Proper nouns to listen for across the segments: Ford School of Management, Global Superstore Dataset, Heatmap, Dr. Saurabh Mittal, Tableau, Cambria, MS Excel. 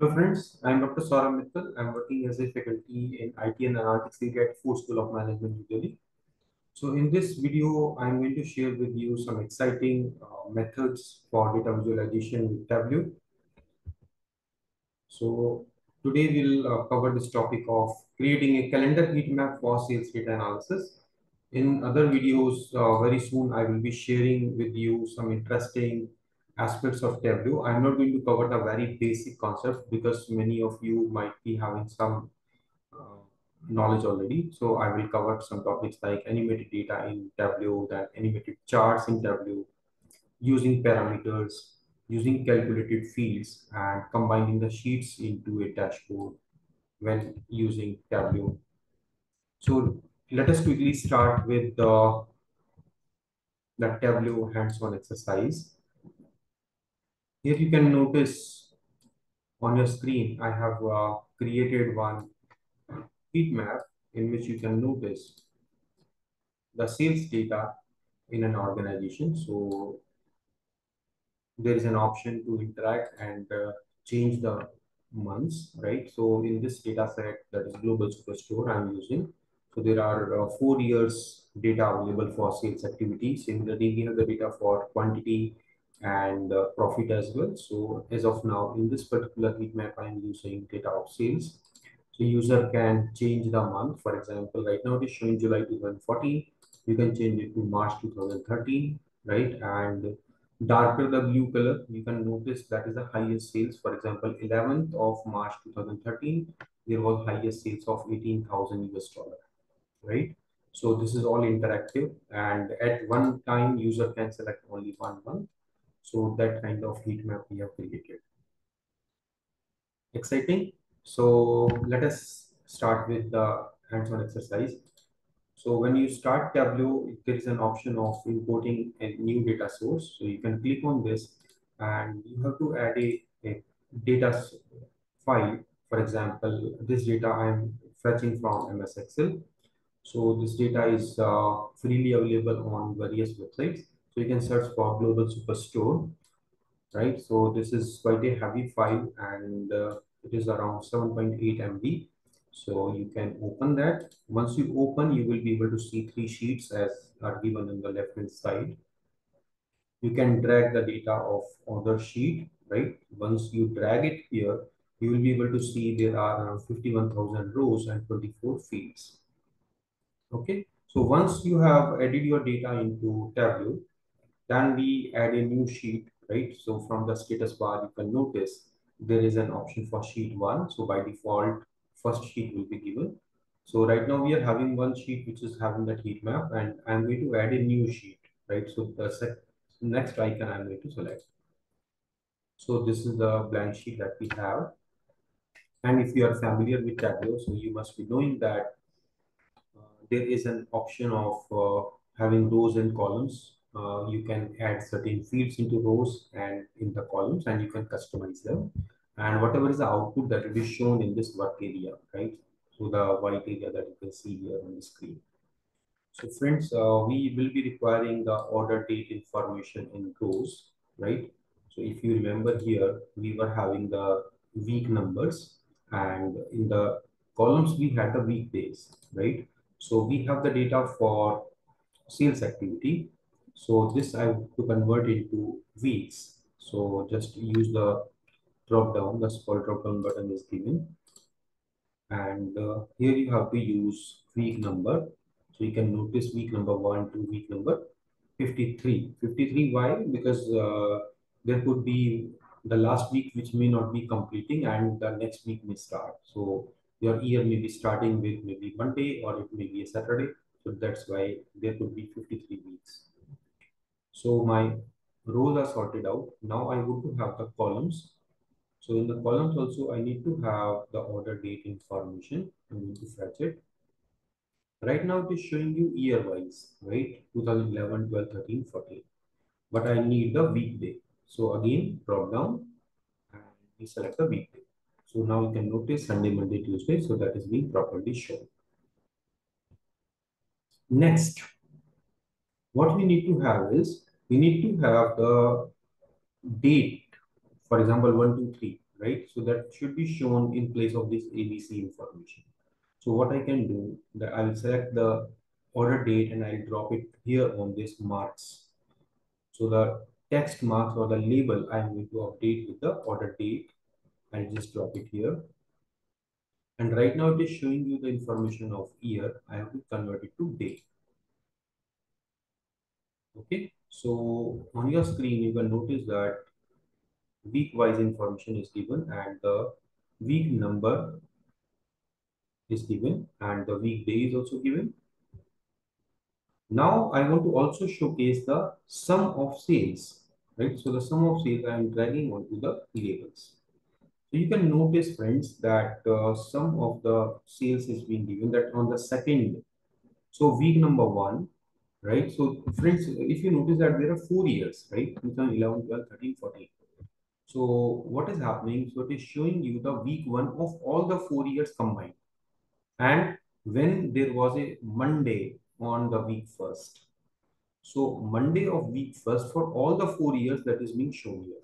Hello friends, I am Dr. Saurabh Mittal. I am working as a faculty in IT and Analytics League at Ford School of Management, New Delhi. So in this video, I am going to share with you some exciting methods for data visualization with Tableau. So today we'll cover this topic of creating a calendar heat map for sales data analysis. In other videos, very soon I will be sharing with you some interesting aspects of Tableau. I'm not going to cover the very basic concept because many of you might be having some knowledge already. So I will cover some topics like animated data in Tableau, that animated charts in Tableau, using parameters, using calculated fields, and combining the sheets into a dashboard when using Tableau. So let us quickly start with the Tableau hands-on exercise. Here you can notice on your screen, I have created one heat map in which you can notice the sales data in an organization. So there is an option to interact and change the months, right? So in this data set, that is Global Superstore, I'm using. So there are 4 years data available for sales activities. Similarly, we have the data for quantity and profit as well. So as of now, in this particular heat map, I'm using data of sales. So user can change the month. For example, right now it is showing July 2014. You can change it to March 2013, right? And darker the blue color, you can notice that is the highest sales. For example, 11th of March 2013, there was highest sales of $18,000 US, right? So this is all interactive, and at one time user can select only one month. So that kind of heat map we have created. Exciting. So let us start with the hands-on exercise. So when you start Tableau, there is an option of importing a new data source. So you can click on this and you have to add a data file. For example, this data I'm fetching from MS Excel. So this data is freely available on various websites. So you can search for Global Superstore, right? So this is quite a heavy file and it is around 7.8 MB. So you can open that. Once you open, you will be able to see 3 sheets as are given on the left-hand side. You can drag the data of other sheet, right? Once you drag it here, you will be able to see there are around 51,000 rows and 24 fields. Okay, so once you have added your data into Tableau, then we add a new sheet, right? So from the status bar, you can notice there is an option for sheet 1. So by default, first sheet will be given. So right now we are having one sheet, which is having that heat map, and I'm going to add a new sheet, right? So the next icon I'm going to select. So this is the blank sheet that we have. And if you are familiar with Tableau, so you must be knowing that there is an option of having rows and columns. You can add certain fields into rows and in the columns, and you can customize them. And whatever is the output that will be shown in this work area, right? So the white area that you can see here on the screen. So friends, we will be requiring the order date information in rows, right? So if you remember here, we were having the week numbers, and in the columns, we had the weekdays, right? So we have the data for sales activity. So this I have to convert into weeks. So just use the drop down, the small drop down button is given. And here you have to use week number. So you can notice week number 1 to week number 53. 53, why? Because there could be the last week which may not be completing and the next week may start. So your year may be starting with maybe Monday or it may be a Saturday. So that's why there could be 53 weeks. So my rows are sorted out. Now I want to have the columns. So in the columns also, I need to have the order date information. I'm going to fetch it. Right now it is showing you year-wise, right? 2011, 12, 13, 14. But I need the weekday. So again, drop down and we select the weekday. So now you can notice Sunday, Monday, Tuesday. So that is being properly shown. Next, what we need to have is, we need to have the date, for example, 1, 2, 3, right? So that should be shown in place of this ABC information. So what I can do, that I will select the order date and I'll drop it here on this marks. So the text marks or the label I'm going to update with the order date. I'll just drop it here. And right now it is showing you the information of year. I have to convert it to day. Okay, so on your screen, you can notice that week-wise information is given and the week number is given and the weekday is also given. Now I want to also showcase the sum of sales, right? So the sum of sales I am dragging onto the labels. So you can notice, friends, that sum of the sales is being given that on the second, so week number one, right? So friends, if you notice that there are 4 years, right? 2011, 12, 13, 14. So what is happening? So it is showing you the week one of all the 4 years combined. And when there was a Monday on the week first. So Monday of week first for all the 4 years that is being shown here.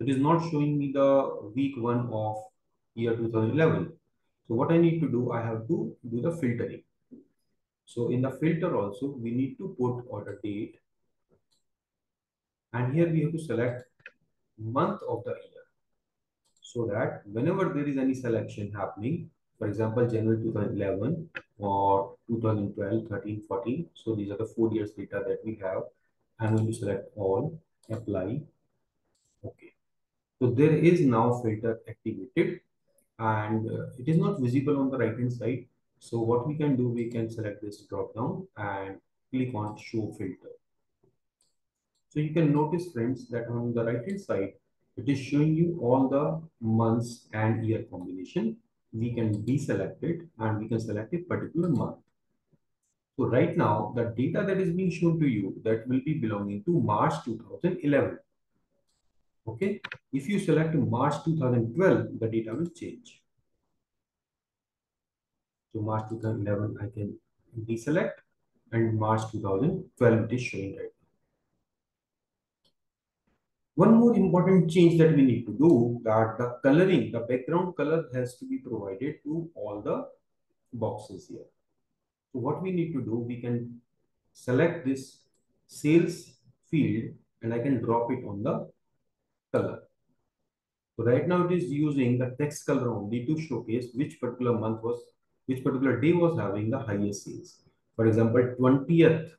It is not showing me the week one of year 2011. So what I need to do, I have to do the filtering. So in the filter also, we need to put order date. And here we have to select month of the year. So that whenever there is any selection happening, for example, January 2011 or 2012, 13, 14. So these are the 4 years data that we have. I'm going to select all, apply. Okay. So there is now filter activated and it is not visible on the right hand side. So what we can do, we can select this drop down and click on show filter. So you can notice, friends, that on the right hand side, it is showing you all the months and year combination. We can deselect it and we can select a particular month. So right now, the data that is being shown to you, that will be belonging to March 2011. Okay, if you select March 2012, the data will change. So March 2011, I can deselect and March 2012 it is showing right now. One more important change that we need to do, that the coloring, the background color has to be provided to all the boxes here. So what we need to do, we can select this sales field and I can drop it on the color. So right now it is using the text color only to showcase which particular month was, which particular day was having the highest sales. For example, 20th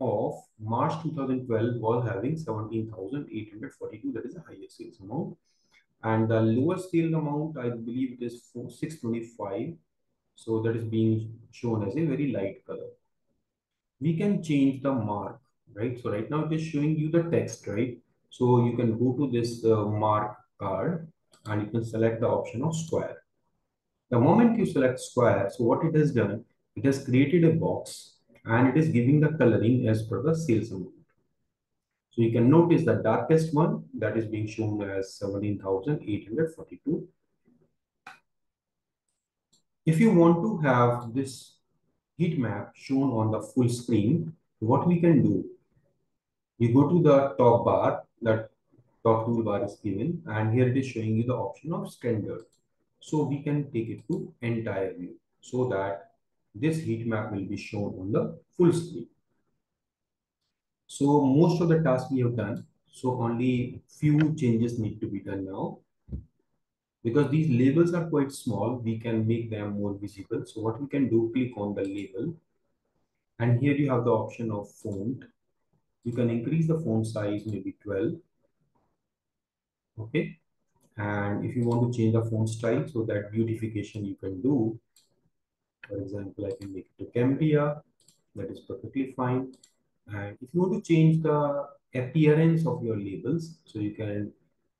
of March 2012 was having 17,842, that is the highest sales amount. And the lowest sales amount, I believe it is 625. So that is being shown as a very light color. We can change the mark, right? So right now it is showing you the text, right? So you can go to this mark card and you can select the option of square. The moment you select square, so what it has done, it has created a box and it is giving the coloring as per the sales amount. So you can notice the darkest one that is being shown as 17,842. If you want to have this heat map shown on the full screen, what we can do, you go to the top bar, that top toolbar is given, and here it is showing you the option of standard. So we can take it to entire view so that this heat map will be shown on the full screen. So most of the tasks we have done. So only few changes need to be done now. Because these labels are quite small, we can make them more visible. So what we can do, click on the label. And here you have the option of font. You can increase the font size, maybe 12. Okay. And if you want to change the font style, so that beautification you can do. For example, I can make it to Cambria, that is perfectly fine. And if you want to change the appearance of your labels, so you can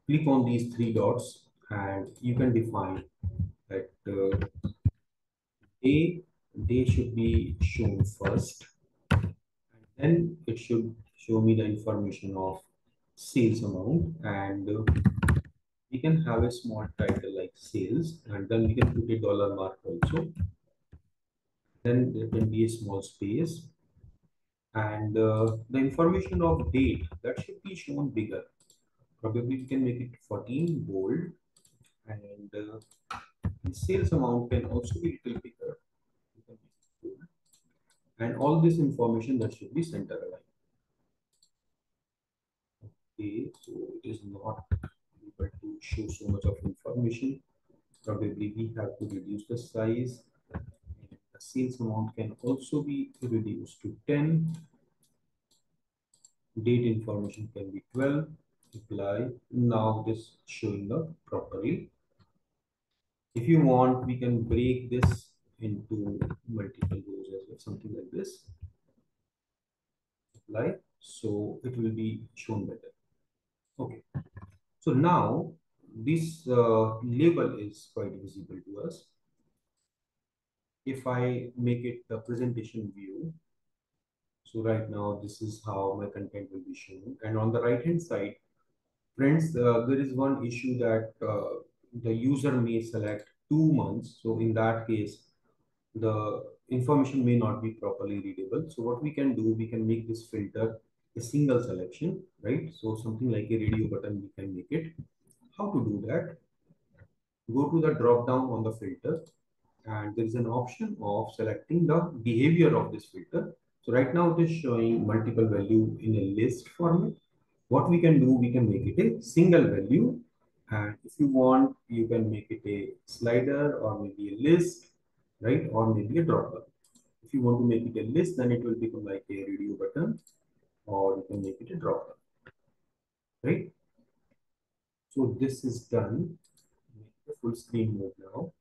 click on these three dots and you can define that day should be shown first. And then it should show me the information of sales amount. And we can have a small title like sales, and then we can put a dollar mark also. Then there can be a small space and the information of date that should be shown bigger. Probably we can make it 14 bold, and the sales amount can also be a little bigger. And all this information that should be center aligned. Okay, so it is not able to show so much of information. Probably we have to reduce the size. And the sales amount can also be reduced to 10. Date information can be 12. Apply. Now this is showing up properly. If you want, we can break this into multiple rows as well, something like this. Apply. So it will be shown better. Okay. So now this label is quite visible to us. If I make it the presentation view, so right now this is how my content will be shown. And on the right hand side, friends, there is one issue that the user may select 2 months. So in that case, the information may not be properly readable. So what we can do, we can make this filter a single selection, right? So something like a radio button, we can make it. How to do that? Go to the drop down on the filter, and there is an option of selecting the behavior of this filter. So right now it is showing multiple value in a list format. What we can do, we can make it a single value. And if you want, you can make it a slider or maybe a list, right? Or maybe a drop down. If you want to make it a list, then it will become like a radio button, or you can make it a drop down, right? So this is done. Make the full screen mode now.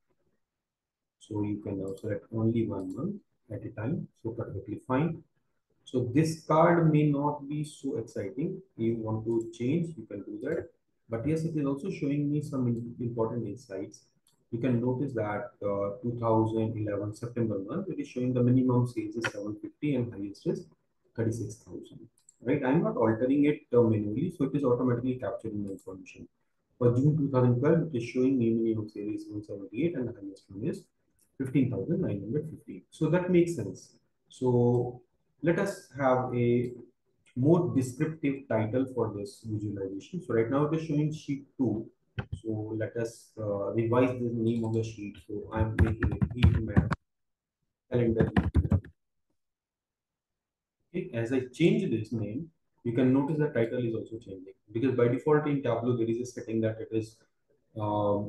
So you can now select only 1 month at a time. So perfectly fine. So this card may not be so exciting. You want to change, you can do that. But yes, it is also showing me some important insights. You can notice that 2011 September month, it is showing the minimum sales is 750 and highest is 36,000. Right? I'm not altering it manually, so it is automatically capturing the information. For June 2012, it is showing me minimum sales is 178 and the highest one is 15,950. So that makes sense. So let us have a more descriptive title for this visualization. So right now it is showing sheet 2. So let us revise the name of the sheet. So I'm making a heat map calendar. Okay. As I change this name, you can notice the title is also changing, because by default in Tableau there is a setting that it is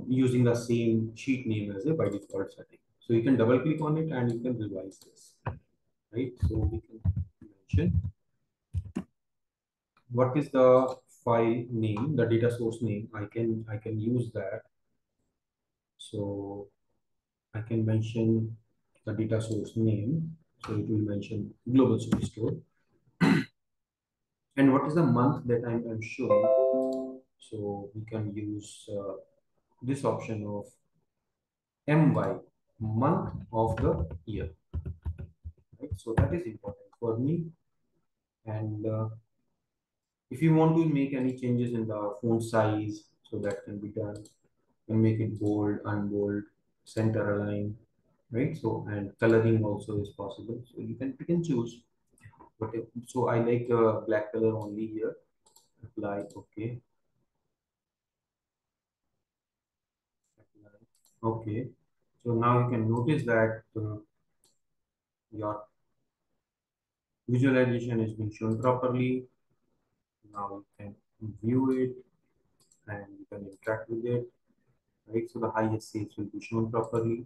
using the same sheet name as a by default setting. So you can double click on it and you can revise this. Right. So we can mention what is the file name, the data source name. I can use that. So I can mention the data source name. So it will mention Global Superstore. And what is the month that I'm showing? So we can use this option of MY, month of the year. Right? So that is important for me. And if you want to make any changes in the font size, so that can be done. You can make it bold, unbold, center align, right? So, and coloring also is possible. So you can choose. But if, so I like black color only here. Apply, okay. Apply, okay. So now you can notice that your visualization is being shown properly. Now you can view it and you can interact with it, right? So the highest sales will be shown properly.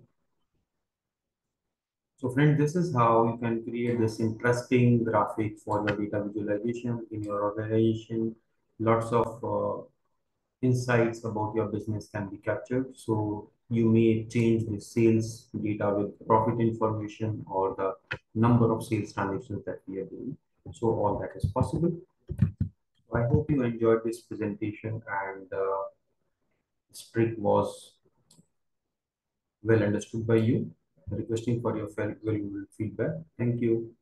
So friends, this is how you can create this interesting graphic for your data visualization in your organization. Lots of insights about your business can be captured. So you may change the sales data with profit information or the number of sales transactions that we are doing. So all that is possible. I hope you enjoyed this presentation, and this trick was well understood by you. Requesting for your valuable feedback. Thank you.